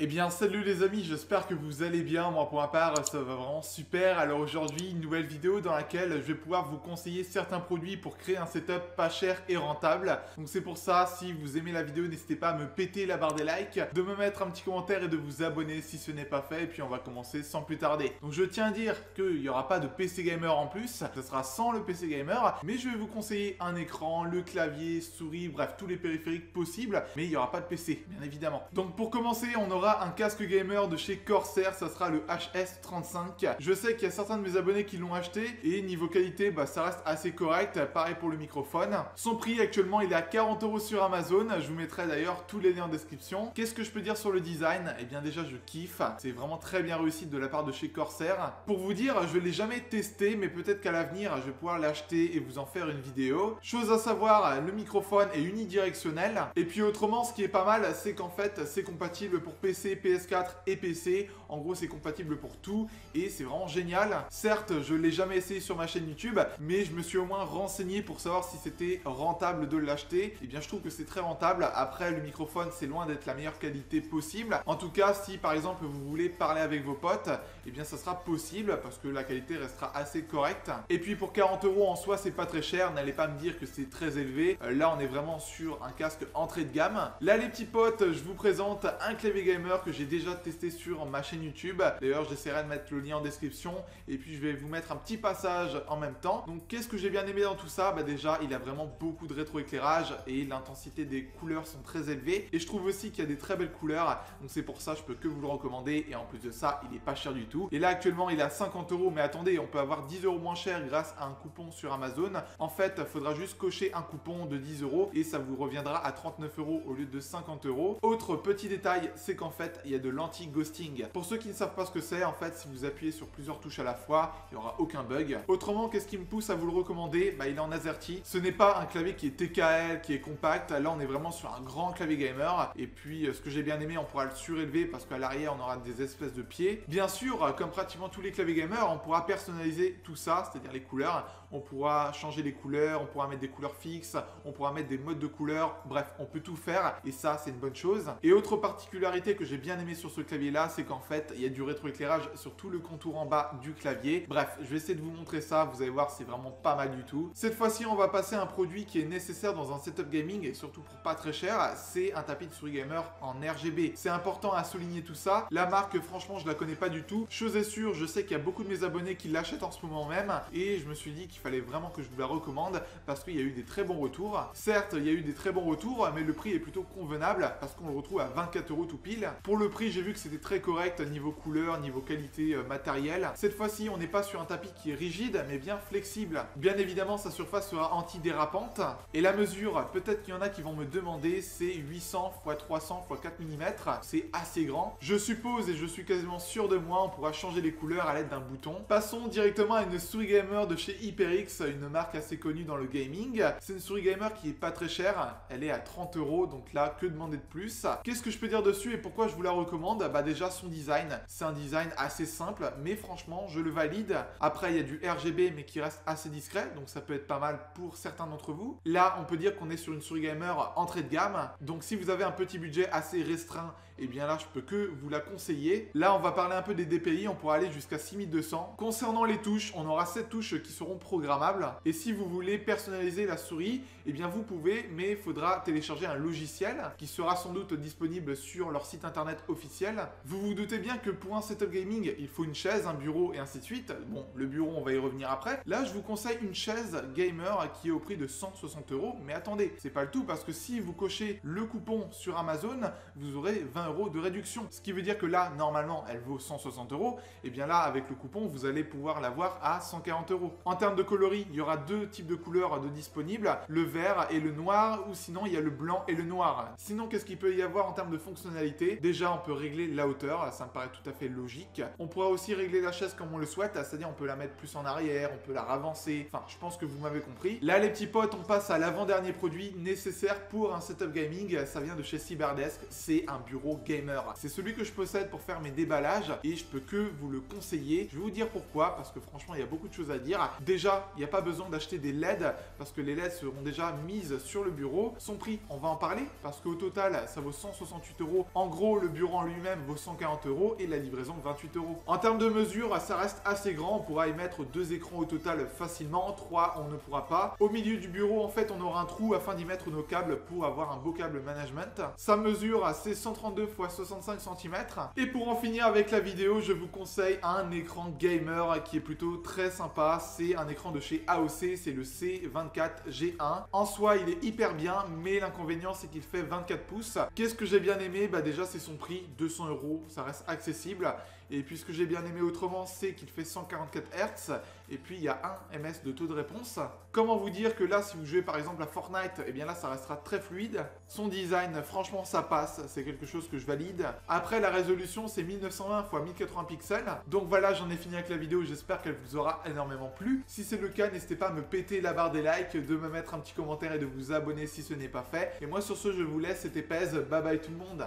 Eh bien salut les amis, j'espère que vous allez bien, moi pour ma part ça va vraiment super. Alors aujourd'hui une nouvelle vidéo dans laquelle je vais pouvoir vous conseiller certains produits pour créer un setup pas cher et rentable. Donc c'est pour ça, si vous aimez la vidéo n'hésitez pas à me péter la barre des likes, de me mettre un petit commentaire et de vous abonner si ce n'est pas fait. Et puis on va commencer sans plus tarder. Donc je tiens à dire qu'il n'y aura pas de PC Gamer en plus, ce sera sans le PC Gamer. Mais je vais vous conseiller un écran, le clavier, souris, bref tous les périphériques possibles. Mais il n'y aura pas de PC bien évidemment. Donc pour commencer on aura un casque gamer de chez Corsair, ça sera le HS35. Je sais qu'il y a certains de mes abonnés qui l'ont acheté et niveau qualité bah, ça reste assez correct, pareil pour le microphone. Son prix actuellement il est à 40 € sur Amazon, je vous mettrai d'ailleurs tous les liens en description. Qu'est-ce que je peux dire sur le design? Eh bien déjà je kiffe, c'est vraiment très bien réussi de la part de chez Corsair. Pour vous dire, je ne l'ai jamais testé mais peut-être qu'à l'avenir je vais pouvoir l'acheter et vous en faire une vidéo. Chose à savoir, le microphone est unidirectionnel et puis autrement ce qui est pas mal c'est qu'en fait c'est compatible pour PC, PS4 et PC, en gros c'est compatible pour tout et c'est vraiment génial. Certes je l'ai jamais essayé sur ma chaîne YouTube mais je me suis au moins renseigné pour savoir si c'était rentable de l'acheter. Et bien je trouve que c'est très rentable, après le microphone c'est loin d'être la meilleure qualité possible. En tout cas si par exemple vous voulez parler avec vos potes, et bien ça sera possible parce que la qualité restera assez correcte. Et puis pour 40 € en soi c'est pas très cher, n'allez pas me dire que c'est très élevé, là on est vraiment sur un casque entrée de gamme. Là les petits potes je vous présente un clavier gamer que j'ai déjà testé sur ma chaîne YouTube. D'ailleurs j'essaierai de mettre le lien en description et puis je vais vous mettre un petit passage en même temps. Donc qu'est-ce que j'ai bien aimé dans tout ça? Bah déjà il a vraiment beaucoup de rétroéclairage et l'intensité des couleurs sont très élevées. Et je trouve aussi qu'il y a des très belles couleurs. Donc c'est pour ça je peux que vous le recommander. Et en plus de ça il est pas cher du tout. Et là actuellement il est à 50 €. Mais attendez, on peut avoir 10 € moins cher grâce à un coupon sur Amazon. En fait faudra juste cocher un coupon de 10 € et ça vous reviendra à 39 € au lieu de 50 €. Autre petit détail, c'est qu'en fait il y a de l'anti-ghosting. Pour ceux qui ne savent pas ce que c'est, en fait si vous appuyez sur plusieurs touches à la fois il n'y aura aucun bug. Autrement qu'est-ce qui me pousse à vous le recommander? Bah il est en AZERTY. Ce n'est pas un clavier qui est TKL, qui est compact, là on est vraiment sur un grand clavier gamer. Et puis ce que j'ai bien aimé, on pourra le surélever parce qu'à l'arrière on aura des espèces de pieds. Bien sûr comme pratiquement tous les claviers gamer on pourra personnaliser tout ça, c'est-à-dire les couleurs. On pourra changer les couleurs, on pourra mettre des couleurs fixes, on pourra mettre des modes de couleurs, bref on peut tout faire et ça c'est une bonne chose. Et autre particularité que j'ai bien aimé sur ce clavier là, c'est qu'en fait il y a du rétroéclairage sur tout le contour en bas du clavier. Bref je vais essayer de vous montrer ça, vous allez voir c'est vraiment pas mal du tout. Cette fois-ci on va passer à un produit qui est nécessaire dans un setup gaming et surtout pour pas très cher, c'est un tapis de souris gamer en RGB. C'est important à souligner tout ça, la marque franchement je la connais pas du tout. Chose est sûre, je sais qu'il y a beaucoup de mes abonnés qui l'achètent en ce moment même et je me suis dit qu'il fallait vraiment que je vous la recommande parce qu'il y a eu des très bons retours. Certes il y a eu des très bons retours mais le prix est plutôt convenable parce qu'on le retrouve à 24 € tout pile. Pour le prix, j'ai vu que c'était très correct niveau couleur, niveau qualité matériel. Cette fois-ci, on n'est pas sur un tapis qui est rigide, mais bien flexible. Bien évidemment, sa surface sera antidérapante. Et la mesure, peut-être qu'il y en a qui vont me demander, c'est 800 x 300 x 4 mm. C'est assez grand. Je suppose, et je suis quasiment sûr de moi, on pourra changer les couleurs à l'aide d'un bouton. Passons directement à une souris gamer de chez HyperX, une marque assez connue dans le gaming. C'est une souris gamer qui est pas très chère. Elle est à 30 €, donc là, que demander de plus? Qu'est-ce que je peux dire dessus et pourquoi je vous la recommande? Bah déjà son design, c'est un design assez simple mais franchement je le valide. Après il y a du RGB mais qui reste assez discret donc ça peut être pas mal pour certains d'entre vous. Là on peut dire qu'on est sur une souris gamer entrée de gamme, donc si vous avez un petit budget assez restreint et bien là je peux que vous la conseiller. Là on va parler un peu des DPI, on pourra aller jusqu'à 6200. Concernant les touches, on aura 7 touches qui seront programmables et si vous voulez personnaliser la souris et bien vous pouvez, mais il faudra télécharger un logiciel qui sera sans doute disponible sur leur site internet officiel. Vous vous doutez bien que pour un setup gaming il faut une chaise, un bureau et ainsi de suite. Bon le bureau on va y revenir après. Là je vous conseille une chaise gamer qui est au prix de 160 €. Mais attendez, c'est pas le tout parce que si vous cochez le coupon sur Amazon vous aurez 20 € de réduction. Ce qui veut dire que là normalement elle vaut 160 €. Et bien là avec le coupon vous allez pouvoir l'avoir à 140 €. En termes de coloris il y aura deux types de couleurs de disponibles, le vert et le noir, ou sinon il y a le blanc et le noir. Sinon qu'est-ce qu'il peut y avoir en termes de fonctionnalité? Déjà on peut régler la hauteur, ça me paraît tout à fait logique. On pourra aussi régler la chaise comme on le souhaite, c'est-à-dire on peut la mettre plus en arrière, on peut la ravancer, enfin je pense que vous m'avez compris. Là les petits potes, on passe à l'avant-dernier produit nécessaire pour un setup gaming, ça vient de chez Cyberdesk, c'est un bureau gros gamer. C'est celui que je possède pour faire mes déballages et je peux que vous le conseiller. Je vais vous dire pourquoi, parce que franchement il y a beaucoup de choses à dire. Déjà, il n'y a pas besoin d'acheter des LED parce que les LED seront déjà mises sur le bureau. Son prix, on va en parler parce qu'au total ça vaut 168 €. En gros, le bureau en lui-même vaut 140 € et la livraison 28 €. En termes de mesure, ça reste assez grand. On pourra y mettre 2 écrans au total facilement. 3, on ne pourra pas. Au milieu du bureau, en fait, on aura un trou afin d'y mettre nos câbles pour avoir un beau câble management. Sa mesure, c'est 132 x 65 cm. Et pour en finir avec la vidéo, je vous conseille un écran gamer qui est plutôt très sympa. C'est un écran de chez AOC, c'est le C24G1. En soi, il est hyper bien, mais l'inconvénient, c'est qu'il fait 24 pouces. Qu'est-ce que j'ai bien aimé? Bah déjà, c'est son prix, 200 €, ça reste accessible. Et puis ce que j'ai bien aimé autrement, c'est qu'il fait 144 Hz. Et puis il y a 1 ms de taux de réponse. Comment vous dire que là, si vous jouez par exemple à Fortnite, et bien là ça restera très fluide. Son design, franchement ça passe, c'est quelque chose que je valide. Après, la résolution, c'est 1920 x 1080 pixels. Donc voilà, j'en ai fini avec la vidéo, j'espère qu'elle vous aura énormément plu. Si c'est le cas, n'hésitez pas à me péter la barre des likes, de me mettre un petit commentaire et de vous abonner si ce n'est pas fait. Et moi sur ce, je vous laisse, c'était Pez, bye bye tout le monde.